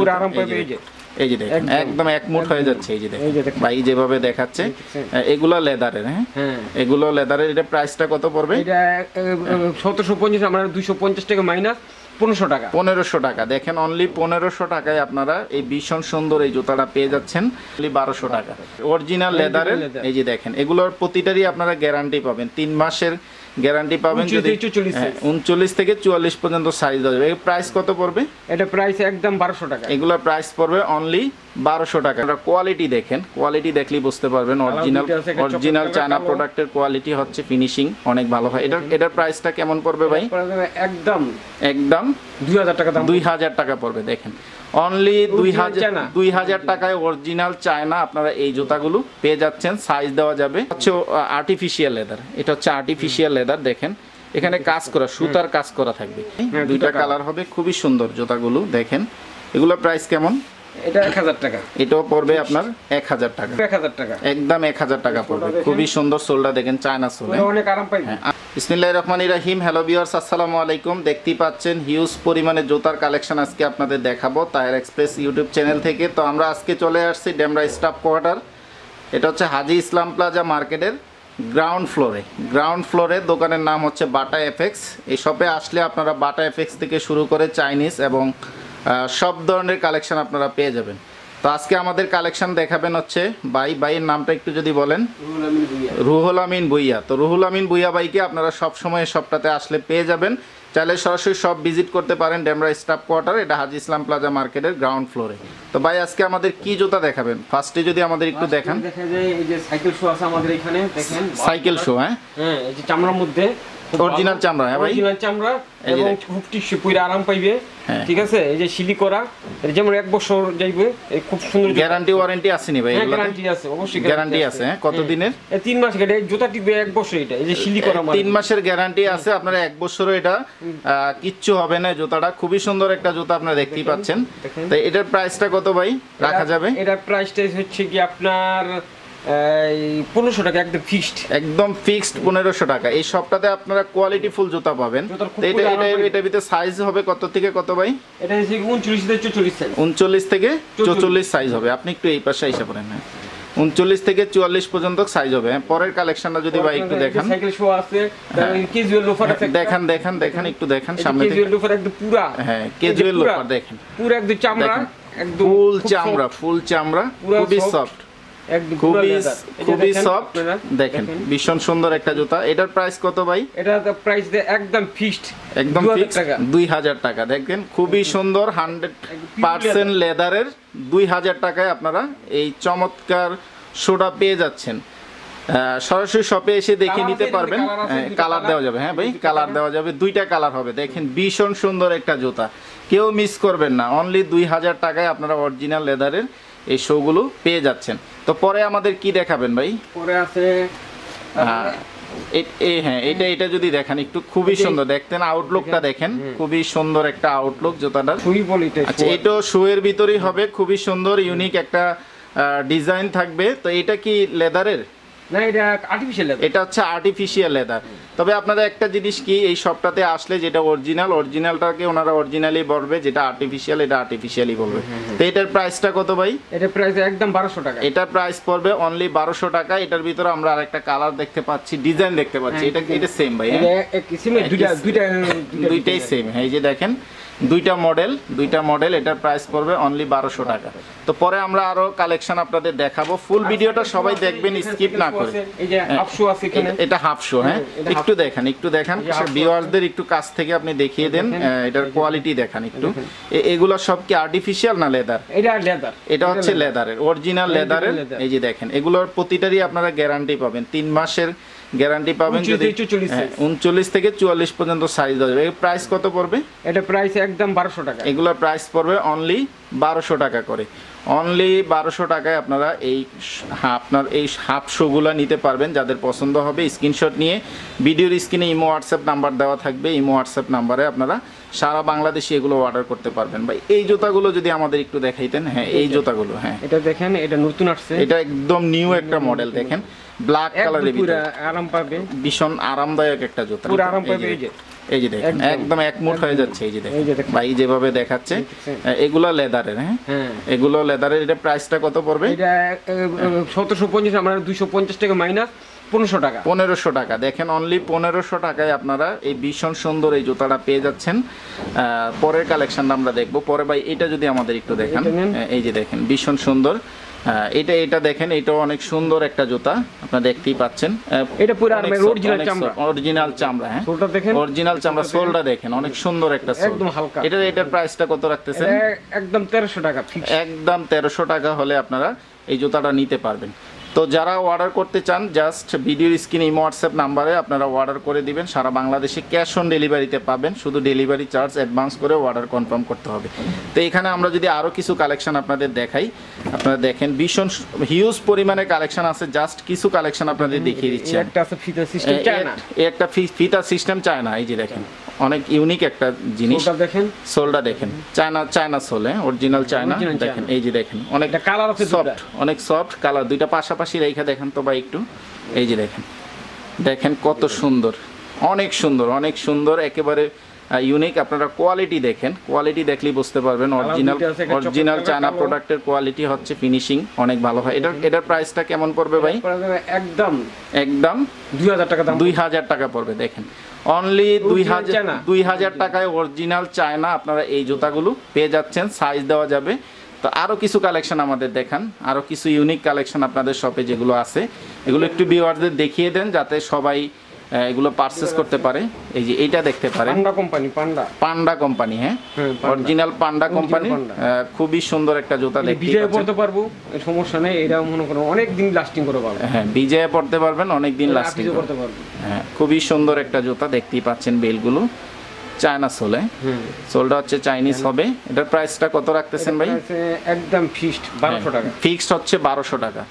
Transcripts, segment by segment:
পুরো আরাম পাবে এই যে দেখেন একদম একমুঠ হয়ে যাচ্ছে এই যে দেখেন ভাই যেভাবে দেখাচ্ছে এগুলা লেদারের হ্যাঁ এগুলা লেদারের এটা প্রাইসটা কত পড়বে এটা 1750 আমরা 250 টাকা মাইনাস 1500 টাকা 1500 টাকা দেখেন অনলি 1500 টাকায় আপনারা এই ভীষণ সুন্দর এই জুতাটা পেয়ে যাচ্ছেন অনলি 1200 টাকা অরিজিনাল লেদারের এই যে দেখেন এগুলোর প্রতিটারই আপনারা গ্যারান্টি পাবেন 3 মাসের গ্যারান্টি পাবেন যদি 39 থেকে 44 পর্যন্ত সাইজ হবে এর প্রাইস কত পড়বে এটা প্রাইস একদম 1200 টাকা এগুলা প্রাইস পড়বে অনলি 1200 টাকা আপনারা কোয়ালিটি দেখেন কোয়ালিটি দেখলেই বুঝতে পারবেন অরিজিনাল চায়না প্রোডাক্টের কোয়ালিটি হচ্ছে ফিনিশিং অনেক ভালো হয় এটার প্রাইসটা কেমন পড়বে ভাই একদম 2000 টাকা পড়বে দেখেন অনলি 2000 টাকায় অরিজিনাল চায়না আপনারা এই জুতাগুলো পেয়ে যাচ্ছেন সাইজ দেওয়া যাবে হচ্ছে আর্টিফিশিয়াল লেদার এটা হচ্ছে আর্টিফিশিয়াল লেদার দেখেন এখানে কাজ করা সুতার কাজ করা থাকবে দুইটা কালার হবে খুবই সুন্দর জুতাগুলো দেখেন এগুলা প্রাইস কেমন এটা 1000 টাকা এটাও পড়বে আপনার 1000 টাকা 1000 টাকা একদম 1000 টাকা পড়বে খুবই সুন্দর সোলটা দেখেন চায়না সোল অনেক আরাম পাবেন বিসমিল্লাহির রহমানির রহিম হ্যালো ভিউয়ার্স আসসালামু আলাইকুম দেখতে পাচ্ছেন হিউজ পরিমাণে জুতার কালেকশন আজকে আপনাদের দেখাবো টায়ার এক্সপ্রেস ইউটিউব চ্যানেল থেকে তো আমরা আজকে চলে আসছি ডেমরা স্টাফ কোয়ার্টার এটা হচ্ছে হাজি ইসলাম প্লাজা মার্কেটের গ্রাউন্ড ফ্লোরে দোকানের নাম হচ্ছে বাটা এফএক্স এই শপে আসলে আপনারা বাটা এফএক্স থেকে শুরু করে চাইনিজ এবং সব ধরনের কালেকশন আপনারা পেয়ে যাবেন তো আজকে আমাদের কালেকশন দেখাবেন হচ্ছে ভাইয়ের নামটা একটু যদি বলেন রুহুল আমিন ভুইয়া তো রুহুল আমিন ভুইয়া ভাইকে আপনারা সব সময় সবটাতে আসলে পেয়ে যাবেন চাইলে সরাসরি সব ভিজিট করতে পারেন ডেমরা স্টাফ কোয়ার্টার এটা হাজি ইসলাম প্লাজা মার্কেটের গ্রাউন্ড ফ্লোরে তো ভাই আজকে আমাদের কি জুতা দেখাবেন ফার্স্টে যদি আমাদের একটু দেখান দেখা যায় এই যে সাইকেল শু আছে আমাদের এখানে দেখেন সাইকেল শু হ্যাঁ এই যে চামড়ার মধ্যে অরিজিনাল চামড়া হ্যাঁ ভাই অরিজিনাল চামড়া এবং খুব টিপসে পুরো আরাম পাইবে ঠিক আছে এই যে সিলি করা এর যেমন 1 বছর যাইবে এই খুব সুন্দর গ্যারান্টি ওয়ারেন্টি আছে নি ভাই এগুলা গ্যারান্টি আছে অবশ্যই গ্যারান্টি আছে কত দিনের এই 3 মাস গ্যারান্টি জুতা টিকবে 1 বছর এটা এই যে সিলি করা মানে 3 মাসের গ্যারান্টি আছে আপনারা 1 বছরও এটা কিচ্ছু হবে না জুতাটা খুবই সুন্দর একটা জুতা আপনারা দেখতেই পাচ্ছেন তো এটার প্রাইসটা কত ভাই রাখা যাবে এটার প্রাইসটা হচ্ছে কি আপনার 1500 টাকা একদম ফিক্সড 1500 টাকা এই সবটাতে আপনারা কোয়ালিটি ফুল জুতা পাবেন এটা ভিতরে সাইজ হবে কত থেকে কত ভাই এটা 39 থেকে 44 সাইজ হবে আপনি একটু এই পাশে এসে পড়েন 39 থেকে 44 পর্যন্ত সাইজ হবে পরের কালেকশনটা যদি ভাই একটু দেখান সাইকেল শো আছে কেজুয়াল লোফার আছে দেখান একটু দেখান সামনে কেজুয়াল লোফার একদম পুরো হ্যাঁ কেজুয়াল লোফার দেখেন পুরো একদম চামড়া একদম ফুল চামড়া খুবই সফট খুবই সফট দেখেন ভীষণ সুন্দর একটা জুতা এটার প্রাইস কত ভাই এটা প্রাইস একদম ফিক্সড টাকা 2000 টাকা দেখেন খুবই সুন্দর 100% লেদারের 2000 টাকায় আপনারা এই চমৎকার সোডা পেয়ে যাচ্ছেন সরাসরি শপে এসে দেখে নিতে পারবেন কালার দেওয়া যাবে হ্যাঁ ভাই কালার দেওয়া যাবে দুইটা কালার হবে দেখেন ভীষণ সুন্দর একটা জুতা কেউ মিস করবেন না অনলি 2000 টাকায় আপনারা অরিজিনাল লেদারের এই শোগুলো পেয়ে যাচ্ছেন তো পরে আমাদের কি দেখাবেন ভাই পরে আছে হ্যাঁ এটা যদি দেখেন একটু খুবই সুন্দর দেখতেন আউটলুকটা দেখেন খুবই সুন্দর একটা আউটলুক জুতাটার আচ্ছা এটা শোয়ের ভিতরেই হবে খুবই সুন্দর ইউনিক একটা ডিজাইন থাকবে তো এটা কি লেদারের না এটা আর্টিফিশিয়াল লেদার এটা হচ্ছে আর্টিফিশিয়াল লেদার তবে আপনারা একটা জিনিস কি এই শপটাতে আসলে যেটা অরিজিনালটাকে ওনারা অরিজিনালি বলবে যেটা আর্টিফিশিয়াল এটা আর্টিফিশিয়ালি বলবে তো এটার প্রাইসটা কত ভাই এটার প্রাইস একদম 1200 টাকা এটা প্রাইস পড়বে অনলি 1200 টাকা এটার ভিতরে আমরা আরেকটা কালার দেখতে পাচ্ছি ডিজাইন দেখতে পাচ্ছি এটা এটা সেম ভাই দুইটাই সেম হ্যাঁ এই যে দেখেন দুইটা মডেল এটার প্রাইস পড়বে অনলি 1200 টাকা তো পরে আমরা আরো কালেকশন আপনাদের দেখাবো ফুল ভিডিওটা সবাই দেখবেন স্কিপ না করে এই যে হাফ শু আছে কিনা এটা হাফ শু হ্যাঁ একটু দেখান ভিউয়ারদের একটু কাছ থেকে আপনি দেখিয়ে দেন এটার কোয়ালিটি দেখান একটু এগুলা সব কি আর্টিফিশিয়াল না লেদার এটা লেদার এটা হচ্ছে লেদারের অরিজিনাল লেদারের এই যে দেখেন এগুলোর প্রতিটারই আপনারা গ্যারান্টি পাবেন 3 মাসের গ্যারান্টি পাবেন যদি 39 থেকে 44 পর্যন্ত সাইজ হবে এর প্রাইস কত পড়বে এটা প্রাইস একদম 1200 টাকা এগুলা প্রাইস পড়বে অনলি 1200 টাকা করে অনলি 1200 টাকায় আপনারা এই হাফ শোগুলা নিতে পারবেন যাদের পছন্দ হবে স্ক্রিনশট নিয়ে ভিডিওর স্ক্রিনে ইমো WhatsApp নাম্বার দেওয়া থাকবে ইমো WhatsApp নম্বরে আপনারা সারা বাংলাদেশে এগুলো অর্ডার করতে পারবেন ভাই এই জুতাগুলো যদি আমাদের একটু দেখাইতেন হ্যাঁ এই জুতাগুলো হ্যাঁ এটা দেখেন এটা নতুন আসছে এটা একদম নিউ একটা মডেল দেখেন ব্ল্যাক কালারের ভিতরে আরাম পাবে ভীষণ আরামদায়ক একটা জুতা পুরো আরাম পাবে এই যে এই যে দেখেন একদম একমুট হয়ে যাচ্ছে। এই যে দেখেন ভাই যেভাবে দেখাচ্ছে এগুলো লেদারের। হ্যাঁ এগুলো লেদারের। এটা প্রাইসটা কত পড়বে? এটা 1750, আমরা 250 টাকা মাইনাস 1500 টাকা। 1500 টাকা দেখেন, অনলি 1500 টাকায় আপনারা এই ভীষণ সুন্দর এই জুতাটা পেয়ে যাচ্ছেন। পরের কালেকশনটা আমরা দেখব পরে। ভাই এটা যদি আমাদের একটু দেখেন, এই যে দেখেন ভীষণ সুন্দর। এটা এটা দেখেন, এটাও অনেক সুন্দর একটা জুতা, আপনারা দেখতেই পাচ্ছেন। এটা পুরো অরিজিনাল চামড়া, অরিজিনাল চামড়া। হ্যাঁ সোলটা দেখেন, অরিজিনাল চামড়া। সোলটা দেখেন অনেক সুন্দর একটা সোল, একদম হালকা। এটা এটার প্রাইসটা কত রাখতেছেন? একদম 1300 টাকা ফিক্স। একদম 1300 টাকা হলে আপনারা এই জুতাটা নিতে পারবেন। তো যারা অর্ডার করতে চান জাস্ট ভিডিওর স্ক্রিনে এই হোয়াটসঅ্যাপ নাম্বারে আপনারা অর্ডার করে দিবেন। সারা বাংলাদেশে ক্যাশ অন ডেলিভারিতে পাবেন, শুধু ডেলিভারি চার্জ অ্যাডভান্স করে অর্ডার কনফার্ম করতে হবে। তো এখানে আমরা যদি আরও কিছু কালেকশান আপনাদের দেখাই, আপনারা দেখেন ভীষণ হিউজ পরিমাণে কালেকশান আছে। জাস্ট কিছু কালেকশান আপনাদের দেখিয়ে দিচ্ছি। একটা ফিতা সিস্টেম চায় না, এই যে দেখেন অনেক ইউনিক একটা জিনিস। দেখেন সোলটা দেখেন, China China sole, original China. দেখেন এই যে দেখেন অনেকটা কালার আছে, সফট, অনেক সফট কালার। দুইটা পাশাপাশি রেখা দেখেন তো ভাই একটু, এই যে দেখেন দেখেন কত সুন্দর, অনেক সুন্দর, অনেক সুন্দর, একেবারে ইউনিক। আপনারা কোয়ালিটি দেখেন, কোয়ালিটি দেখলেই বুঝতে পারবেন অরিজিনাল অরিজিনাল চায়না প্রোডাক্টের কোয়ালিটি হচ্ছে, ফিনিশিং অনেক ভালো হয়। এটা এটার প্রাইসটা কেমন পড়বে ভাই? একদম একদম 2000 টাকা দাম, 2000 টাকা পড়বে। দেখেন অনলি 2000 টাকায় অরিজিনাল চায়না আপনারা এই জুতাগুলো পেয়ে যাচ্ছেন, সাইজ দেওয়া যাবে। তো আরও কিছু কালেকশান আমাদের দেখান, আরও কিছু ইউনিক কালেকশান আপনাদের শপে যেগুলো আছে এগুলো একটু ভিউয়ারদের দেখিয়ে দেন যাতে সবাই এগুলো পারচেজ করতে পারে। এই যে এইটা দেখতে পারেন, Panda company, Panda Panda company. হ্যাঁ অরিজিনাল পান্ডা কোম্পানি, খুবই সুন্দর একটা জুতা। বিজয়ে পড়তে পারবো, সমস্যা নেই, এটা মনে করো অনেক দিন লাস্টিং করে পারবো। হ্যাঁ বিজয়ে পড়তে পারবেন, অনেক দিন লাস্টিং করতে পারবো। হ্যাঁ খুবই সুন্দর একটা জুতা, দেখতেই পাচ্ছেন বেলগুলো চায়না সোলে, সোলটা হচ্ছে চাইনিজ হবে। এটার প্রাইসটা কত রাখতেছেন ভাই? একদম ফিক্সড 1200 টাকা, ফিক্সড হচ্ছে 1200 টাকা,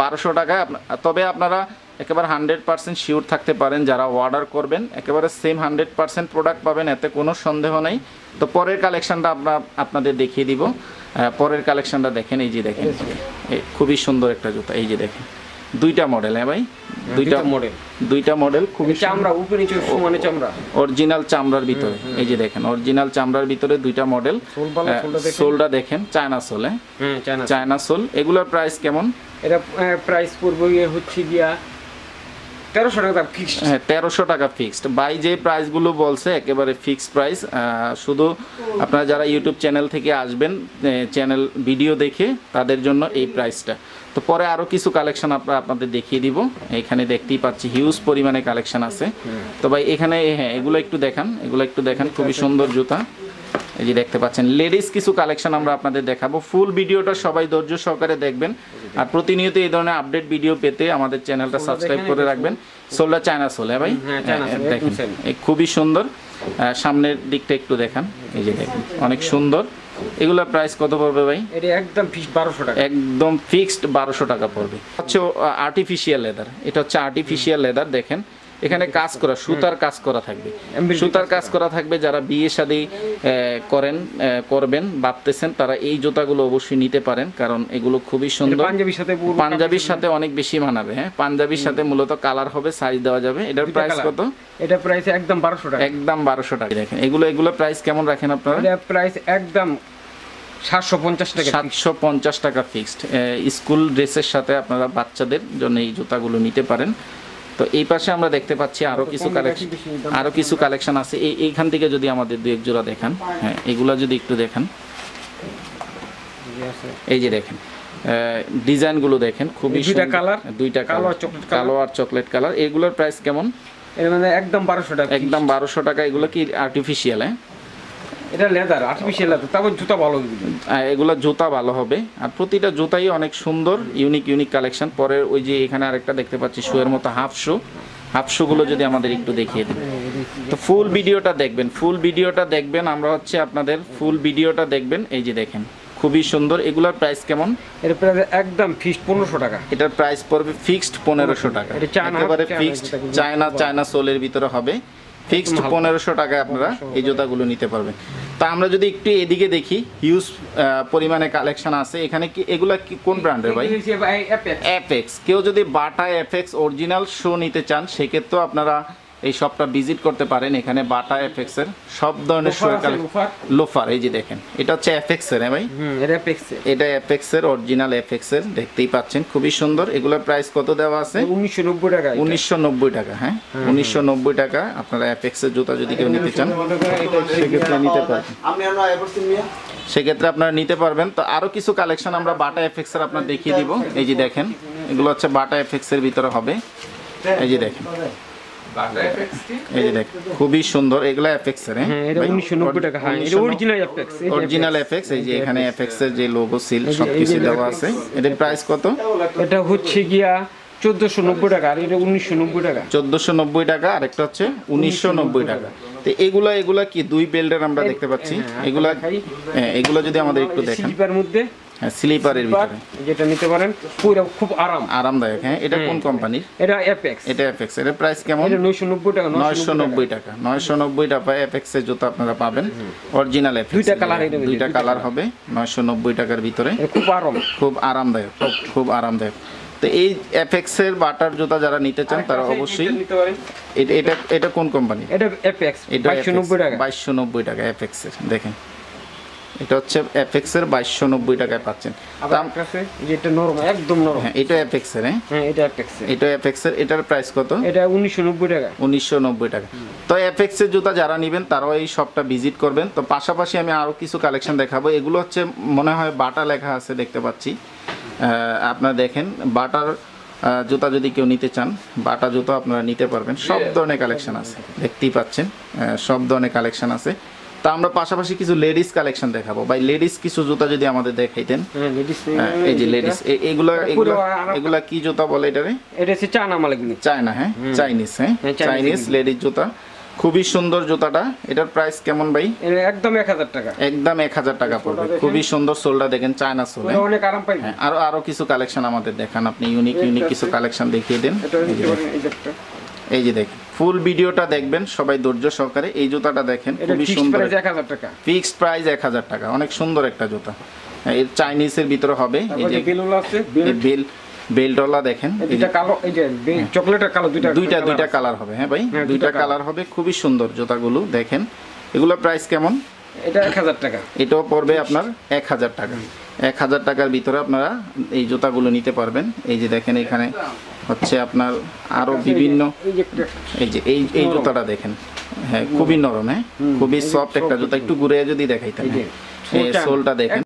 1200 টাকা। তবে আপনারা একেবারে 100% শিওর থাকতে পারেন যারা অর্ডার করবেন, একেবারে সেম 100% প্রোডাক্ট পাবেন, এতে কোনো সন্দেহ নেই। তো পরের কালেকশানটা আমরা আপনাদের দেখিয়ে দিব। পরের কালেকশানটা দেখেন, এই যে দেখেন খুবই সুন্দর একটা জুতা। এই যে দেখেন দুইটা মডেল, হ্যাঁ ভাই দুইটা মডেল, দুইটা মডেল। খুবই চামড়া উপরে নিচে সমানে চামড়া, অরিজিনাল চামড়ার ভিতরে। এই যে দেখেন অরিজিনাল চামড়ার ভিতরে দুইটা মডেল। সোলটা দেখেন চায়না সোল, হ্যাঁ চায়না সোল। এগুলোর প্রাইস কেমন? এটা প্রাইস পড়বে হচ্ছে গিয়া 1300 টাকা ফিক্সড। হ্যাঁ 1300 টাকা ফিক্সড। বাই যে প্রাইসগুলো বলছে একেবারে ফিক্সড প্রাইস। শুধু আপনারা যারা ইউটিউব চ্যানেল থেকে আসবেন, চ্যানেল ভিডিও দেখে, তাদের জন্য এই প্রাইসটা। তো পরে আরও কিছু কালেকশান আমরা আপনাদের দেখিয়ে দিব। এখানে দেখতেই পাচ্ছি হিউজ পরিমাণে কালেকশান আছে। তো ভাই এখানে হ্যাঁ এগুলো একটু দেখান, এগুলো একটু দেখান, খুবই সুন্দর জুতা। এই যে দেখতে পাচ্ছেন লেডিস কিছু কালেকশান আমরা আপনাদের দেখাবো। ফুল ভিডিওটা সবাই ধৈর্য সহকারে দেখবেন, আর প্রতিনিয়ত এই ধরনের আপডেট ভিডিও পেতে আমাদের চ্যানেলটা সাবস্ক্রাইব করে রাখবেন। সোলটা চায়না সোল, হ্যাঁ ভাই দেখেন খুবই সুন্দর। সামনের দিকটা একটু দেখান, এই যে দেখেন অনেক সুন্দর। এগুলোর প্রাইস কত পড়বে ভাই? এটা একদম ফিক্সড 1200 টাকা, একদম ফিক্সড 1200 টাকা পড়বে। আচ্ছা আর্টিফিশিয়াল লেদার, এটা হচ্ছে আর্টিফিশিয়াল লেদার। দেখেন এখানে কাজ করা, সুতার কাজ করা থাকবে, সুতার কাজ করা থাকবে। যারা বিয়ে শাদী করেন করবেন ভাবতেছেন তারা এই জুতাগুলো অবশ্যই নিতে পারেন, কারণ এগুলো খুবই সুন্দর। পাঞ্জাবির সাথে অনেক বেশি মানাবে। হ্যাঁ পাঞ্জাবির সাথে মূলত কালার হবে, সাইজ দেওয়া যাবে। এটার প্রাইস কত? এটা প্রাইস একদম 1200 টাকা, একদম 1200 টাকা। দেখেন এগুলো এগুলো প্রাইস কেমন রাখেন আপনারা? এটা প্রাইস একদম 750 টাকা, 750 টাকা ফিক্সড। স্কুল ড্রেসের সাথে আপনারা বাচ্চাদের জন্য এই জুতাগুলো নিতে পারেন। তো এই পাশে আমরা দেখতে পাচ্ছি আরো কিছু কালেকশন, আরো কিছু কালেকশন আছে। এইখান থেকে যদি আমাদের দুই এক জোড়া দেখান, হ্যাঁ এগুলা যদি একটু দেখান। এই যে দেখেন ডিজাইনগুলো দেখেন, খুবই দুইটা কালার, দুইটা কালার, কালো আর চকলেট কালার। এগুলোর প্রাইস কেমন? এর মানে একদম 1200 টাকা, একদম 1200 টাকা। এগুলো কি আর্টিফিশিয়াল? হ্যাঁ এটা লেদার, আর্টিফিশিয়াল লেদার, তারপর জুতা ভালো হবে। এগুলো জুতা ভালো হবে, আর প্রতিটা জুতাই অনেক সুন্দর, ইউনিক ইউনিক কালেকশন। পরে ওই যে এখানে আরেকটা দেখতে পাচ্ছি শুয়ের মতো হাফ শু, হাফ শুগুলো যদি আমাদের একটু দেখিয়ে দেন। তো ফুল ভিডিওটা দেখবেন, ফুল ভিডিওটা দেখবেন, আমরা হচ্ছে আপনাদের ফুল ভিডিওটা দেখবেন। এই যে দেখেন খুবই সুন্দর। এগুলোর প্রাইস কেমন? এর প্রাইস একদম ফিক্সড 1500 টাকা। এটার প্রাইস পড়বে ফিক্সড 1500 টাকা, একেবারে ফিক্সড। চায়না চায়না সোলের ভিতরে হবে, ফিক্সড 1500 টাকায় আপনারা এই জুতাগুলো নিতে পারবেন। তা আমরা যদি একটু এদিকে দেখি, হিউজ পরিমাণে কালেকশন আছে। এখানে কি এগুলা কি কোন ব্র্যান্ডের ভাই? FX। কেউ যদি বাটা FX অরিজিনাল শো নিতে চান সেক্ষেত্রেও আপনারা এই শপটা ভিজিট করতে পারেন। এখানে বাটা এফএক্স এর সব ধরনের সোয়েটার লোফার, এই যে দেখেন এটা হচ্ছে এফএক্স এর ভাই, এটা এফএক্স এর অরিজিনাল এফএক্স এর, দেখতেই পাচ্ছেন খুবই সুন্দর। এগুলোর প্রাইস কত দেওয়া আছে? 1990 টাকা। 1990 টাকা, হ্যাঁ 1990 টাকা। আপনারা এফএক্স এর জুতা যদি কেউ নিতে চান সেক্ষেত্রে নিতে পারবেন, সেক্ষেত্রে আপনারা নিতে পারবেন। তো আরো কিছু কালেকশন আমরা বাটা এফএক্স এর আপনারা দেখিয়ে দিব। এই যে দেখেন এগুলো হচ্ছে বাটা এফএক্স এর ভিতরে হবে, এই যে দেখেন খুবই সুন্দর। এগুলা এফএক্স এর, হ্যাঁ এটা 1990 টাকা, হ্যাঁ এটা অরিজিনাল এফএক্স, অরিজিনাল এফএক্স। এই যে এখানে এফএক্স এর যে লোগো সিল সবকিছু দেওয়া আছে। এটার প্রাইস কত? এটা হচ্ছে গিয়া 1490 টাকা, আর এটা 1990 টাকা। 1490 টাকা, আর একটা হচ্ছে 1990 টাকা। তো এগুলা এগুলা কি দুই বেল্টের আমরা দেখতে পাচ্ছি, এগুলা এগুলা যদি আমাদের একটু দেখেন স্লিপার মধ্যে, হ্যাঁ স্লিপারের ভিতরে যেটা নিতে পারেন, পুরো খুব আরামদায়ক। হ্যাঁ এটা কোন কোম্পানির? এটা এফএক্স, এটা এফএক্স। এর প্রাইস কেমন? এটা 990 টাকা। 990 টাকা, 990 টাকা এফএক্স এর জুতা আপনারা পাবেন, অরিজিনাল এফএক্স। দুইটা কালার হবে 990 টাকার ভিতরে, খুব আরামদায়ক তো এই এফএক্স এর বাটার জুতা যারা নিতে চান তারা অবশ্যই নিতে পারেন। এটা এটা কোন কোম্পানি? এটা এফএক্স, 2290 টাকা। 2290 টাকা এফএক্স এর, দেখেন এটা হচ্ছে এফএক্স এর 2290 টাকায় পাচ্ছেন। আমার কাছে যেটা নরম, একদম নরম, হ্যাঁ এটা এফএক্স এর, হ্যাঁ এটা এফএক্স এর, এটা এফএক্স এর। এটার প্রাইস কত? এটা 1990 টাকা। 1990 টাকা। তো এফএক্স এর জুতা যারা নেবেন তারাও এই শপটা ভিজিট করবেন। তো পাশাপাশি আমি আরো কিছু কালেকশন দেখাবো। এগুলো হচ্ছে মনে হয় বাটা লেখা আছে, দেখতে পাচ্ছি আপনারা। দেখেন বাটার জুতা যদি কেউ নিতে চান, বাটা জুতা আপনারা নিতে পারবেন। সব ধরনের কালেকশন আছে, দেখতেই পাচ্ছেন সব ধরনের কালেকশন আছে। তা আমরা পাশাপাশি কিছু লেডিস কালেকশন দেখাবো। ভাই লেডিস কিছু জুতা যদি আমাদের দেখাইতেন। এই যে লেডিস, এগুলা কি জুতা বলে এটারে? এটা হচ্ছে চায়না মালগুলি, চায়না, হ্যাঁ চাইনিজ, হ্যাঁ চাইনিজ লেডিস জুতা। খুবই সুন্দর জুতাটা। এটার প্রাইস কেমন ভাই? একদম 1000 টাকা, একদম 1000 টাকা পড়বে। খুবই সুন্দর সোলটা দেখেন, চায়না সোল, অনেক আরাম পাই। আর আরো কিছু কালেকশন আমাদের দেখান আপনি, ইউনিক কিছু কালেকশন দেখিয়ে দেন। এই যে দেখেন ফুল ভিডিওটা দেখবেন সবাই ধৈর্য সহকারে। এই জুতাটা দেখেন খুবই সুন্দর, ফিক্সড প্রাইস 1000 টাকা। অনেক সুন্দর একটা জুতা, এই চাইনিজ এর ভিতরে হবে। এই যে বেলওয়ালা আছে, বেল বেলডলা দেখেন, এটা কালো, এই যে চকলেটের কালো, দুইটা কালার হবে, হ্যাঁ ভাই দুইটা কালার হবে। খুবই সুন্দর জুতাগুলো দেখেন। এগুলো প্রাইস কেমন? এটা 1000 টাকা। এটাও পড়বে আপনার 1000 টাকা। 1000 টাকার ভিতরে আপনারা এই জুতাগুলো নিতে পারবেন। এই যে দেখেন এখানে হচ্ছে আপনার আরো বিভিন্ন, এই যে এই জুতাটা দেখেন, হ্যাঁ খুবই নরম, হ্যাঁ খুবই সফট একটা জুতা। একটু ঘুরে যদি দেখাইতে, সোলটা দেখেন।